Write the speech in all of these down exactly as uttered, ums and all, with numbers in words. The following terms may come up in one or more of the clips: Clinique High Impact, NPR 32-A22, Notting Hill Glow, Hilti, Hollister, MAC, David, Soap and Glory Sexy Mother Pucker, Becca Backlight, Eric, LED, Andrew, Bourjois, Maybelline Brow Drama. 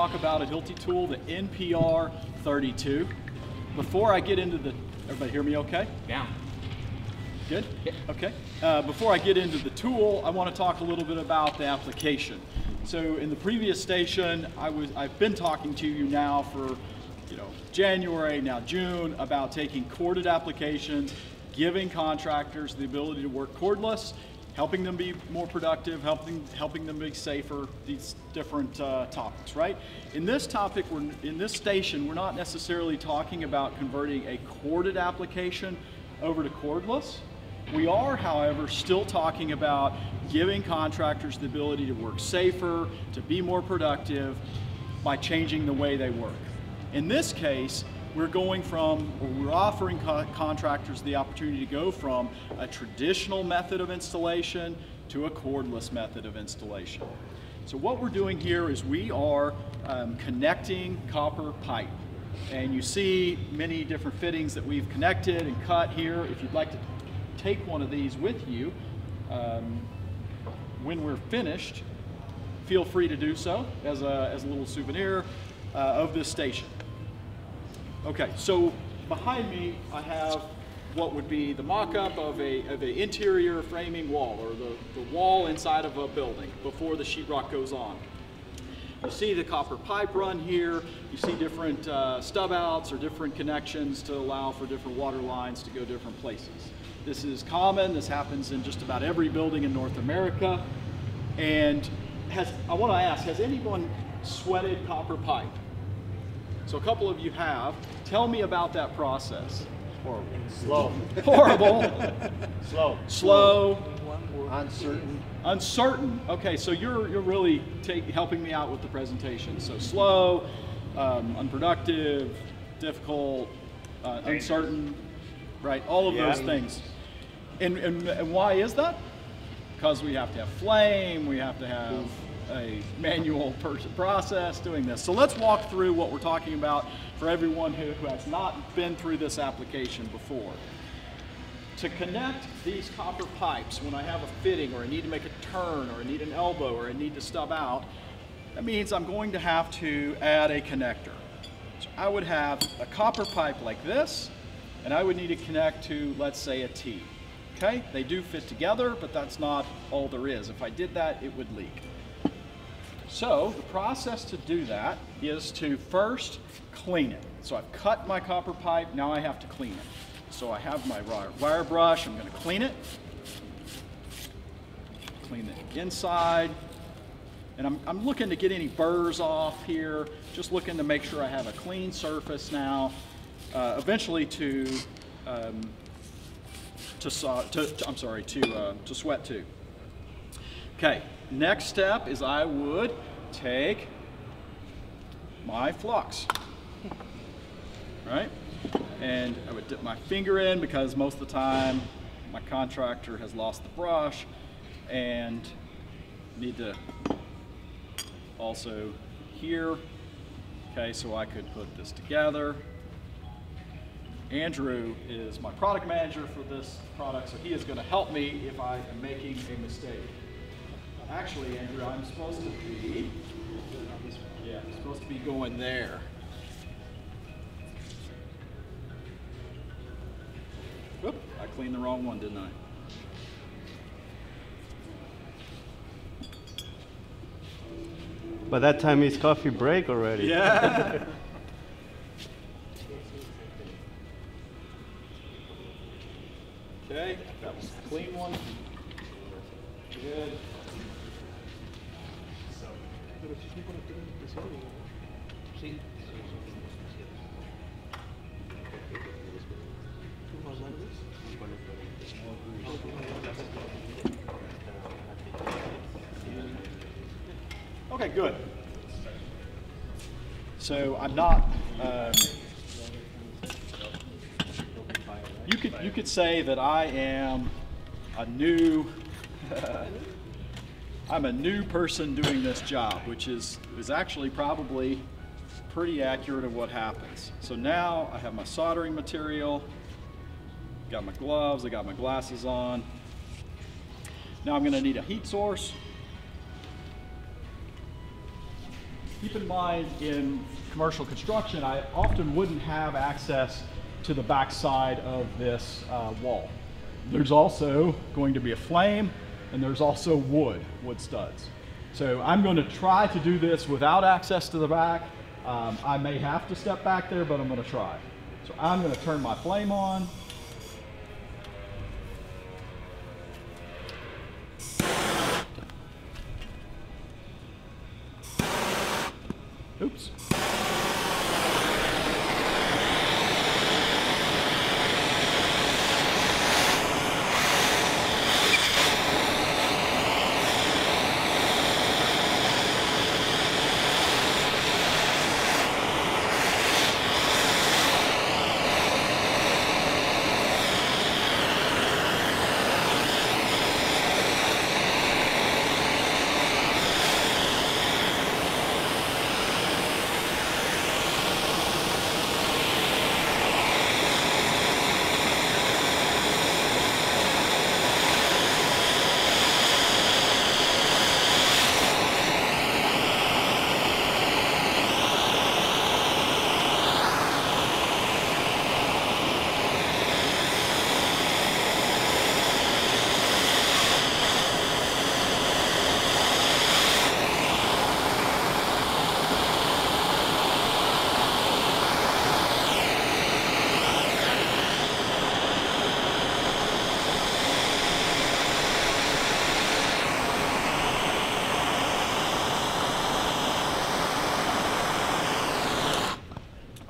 talk about a Hilti tool, the N P R thirty-two. Before I get into the, everybody hear me okay? Yeah. Good? Yeah. Okay. Uh, before I get into the tool, I want to talk a little bit about the application. So in the previous station, I was, I've been talking to you now for, you know, January, now June, about taking corded applications, giving contractors the ability to work cordless, helping them be more productive, helping helping them be safer, these different uh, topics, right? In this topic, we're, in this station, we're not necessarily talking about converting a corded application over to cordless. We are, however, still talking about giving contractors the ability to work safer, to be more productive by changing the way they work. In this case, we're going from, or we're offering co contractors the opportunity to go from a traditional method of installation to a cordless method of installation. So what we're doing here is we are um, connecting copper pipe. And you see many different fittings that we've connected and cut here. If you'd like to take one of these with you um, when we're finished, feel free to do so as a, as a little souvenir uh, of this station. Okay, so behind me I have what would be the mock-up of a of an interior framing wall, or the, the wall inside of a building before the sheetrock goes on. You see the copper pipe run here, you see different uh, stub outs or different connections to allow for different water lines to go different places. This is common, this happens in just about every building in North America. And has, I want to ask, has anyone sweated copper pipe? So a couple of you have. Tell me about that process. Horrible. Slow. Horrible. Slow. Slow. Uncertain. Uncertain. Okay, so you're you're really take, helping me out with the presentation. So slow, um, unproductive, difficult, uh, uncertain, right? All of yeah. those things. And, and and why is that? Because we have to have flame. We have to have. Oof. A manual process doing this. So let's walk through what we're talking about for everyone who, who has not been through this application before. To connect these copper pipes, when I have a fitting or I need to make a turn or I need an elbow or I need to stub out, that means I'm going to have to add a connector. So I would have a copper pipe like this, and I would need to connect to, let's say, a T. Okay, they do fit together, but that's not all there is. If I did that, it would leak. So the process to do that is to first clean it. So I've cut my copper pipe, now I have to clean it. So I have my wire brush, I'm going to clean it, clean the inside, and I'm, I'm looking to get any burrs off here, just looking to make sure I have a clean surface now, uh, eventually to, um, to, saw, to, to, I'm sorry, to, uh, to sweat to. Okay. Next step is I would take my flux, right? And I would dip my finger in because most of the time my contractor has lost the brush and need to also here. Okay, so I could put this together. Andrew is my product manager for this product, so he is going to help me if I am making a mistake. Actually, Andrew, I'm supposed to be, yeah, I'm supposed to be going there. Whoop, I cleaned the wrong one, didn't I? By that time, it's coffee break already. Yeah. Okay, that was a clean one. Good. Okay, good. So I'm not. Um, you could you could say that I am a new. I'm a new person doing this job, which is, is actually probably pretty accurate of what happens. So now I have my soldering material, got my gloves, I got my glasses on. Now I'm going to need a heat source. keep in mind, in commercial construction, I often wouldn't have access to the back side of this uh, wall. There's also going to be a flame, and there's also wood, wood studs. So I'm going to try to do this without access to the back. Um, I may have to step back there, but I'm going to try. So I'm going to turn my flame on. Oops.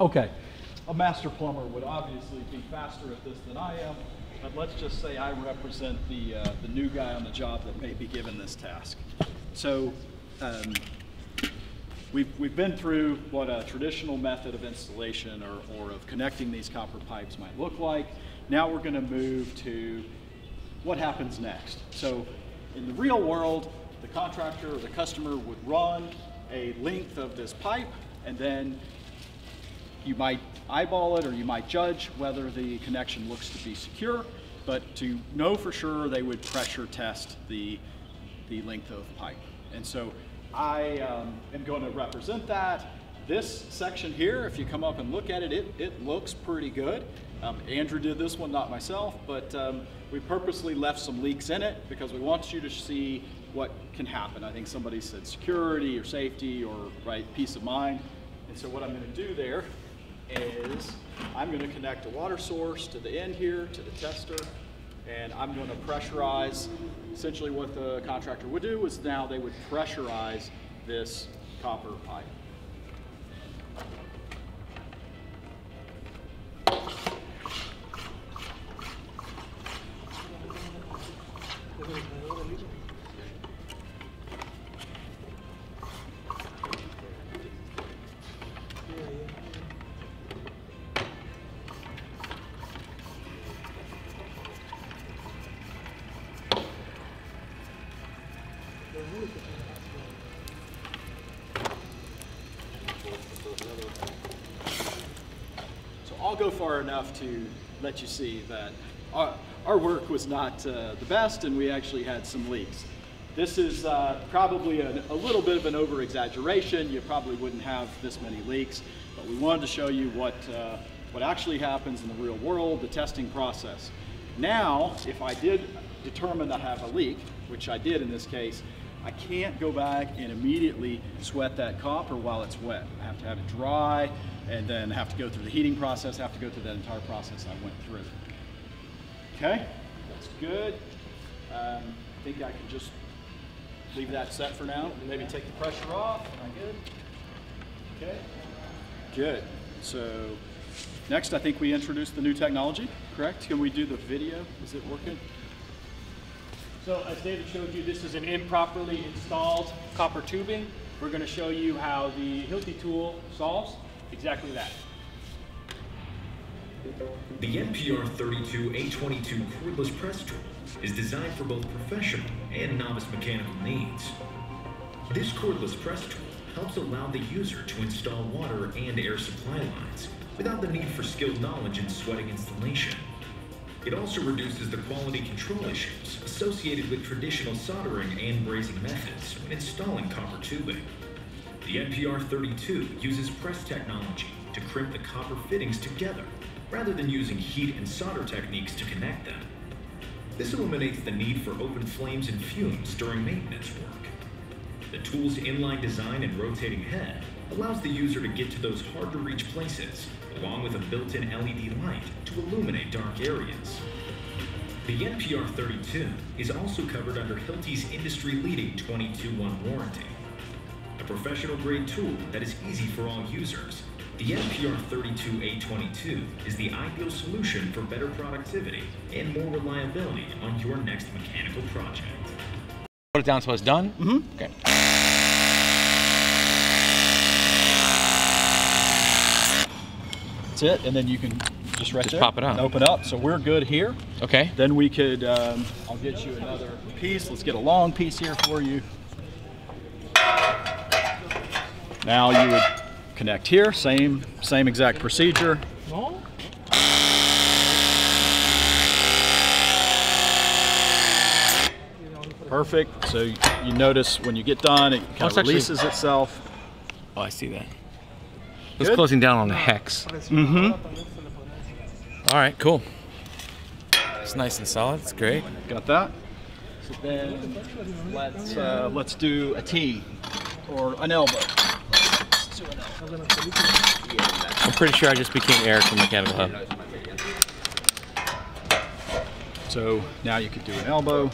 Okay, a master plumber would obviously be faster at this than I am, but let's just say I represent the, uh, the new guy on the job that may be given this task. So um, we've, we've been through what a traditional method of installation or, or of connecting these copper pipes might look like. Now we're going to move to what happens next. So in the real world, the contractor or the customer would run a length of this pipe, and then you might eyeball it, or you might judge whether the connection looks to be secure, but to know for sure, they would pressure test the, the length of pipe. And so I um, am going to represent that. This section here, if you come up and look at it, it, it looks pretty good. Um, Andrew did this one, not myself, but um, we purposely left some leaks in it because we want you to see what can happen. I think somebody said security or safety or right peace of mind. And so what I'm going to do there is I'm going to connect a water source to the end here, to the tester, and I'm going to pressurize. Essentially what the contractor would do is now they would pressurize this copper pipe. I'll go far enough to let you see that our, our work was not uh, the best, and we actually had some leaks. This is uh, probably a, a little bit of an over-exaggeration. You probably wouldn't have this many leaks, but we wanted to show you what, uh, what actually happens in the real world, the testing process. Now, if I did determine I have a leak, which I did in this case, I can't go back and immediately sweat that copper while it's wet. I have to have it dry, and then have to go through the heating process, have to go through that entire process I went through. Okay, that's good. Um, I think I can just leave that set for now, and maybe take the pressure off. Am I good? Okay, good. So next, I think we introduced the new technology, correct? Can we do the video? Is it working? So as David showed you, this is an improperly installed copper tubing. We're going to show you how the Hilti tool solves exactly that. The N P R thirty-two A twenty-two cordless press tool is designed for both professional and novice mechanical needs. This cordless press tool helps allow the user to install water and air supply lines without the need for skilled knowledge in sweating installation. It also reduces the quality control issues associated with traditional soldering and brazing methods when installing copper tubing. The N P R thirty-two uses press technology to crimp the copper fittings together, rather than using heat and solder techniques to connect them. This eliminates the need for open flames and fumes during maintenance work. The tool's inline design and rotating head allows the user to get to those hard-to-reach places, along with a built-in L E D light to illuminate dark areas. The N P R thirty-two is also covered under Hilti's industry-leading twenty-two one warranty. A professional-grade tool that is easy for all users, the N P R thirty-two A twenty-two is the ideal solution for better productivity and more reliability on your next mechanical project. Put it down so it's done? Mm-hmm. Okay. It and then you can just right just there, pop it up and open up, so we're good here. Okay, then we could um, I'll get you another piece. Let's get a long piece here for you. Now you would connect here, same same exact procedure. Oh. Perfect. So you, you notice when you get done it kind of releases actually, itself. Oh, I see that. It's good. Closing down on the hex. Mm-hmm. All right, cool. It's nice and solid. It's great. Got that. So then let's uh, let's do a T or an elbow. Let's do an elbow. I'm pretty sure I just became Eric from Mechanical Hub. So now you could do an elbow.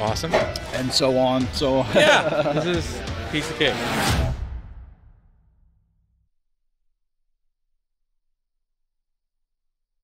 Awesome. And so on, so on. Yeah, this is a piece of cake.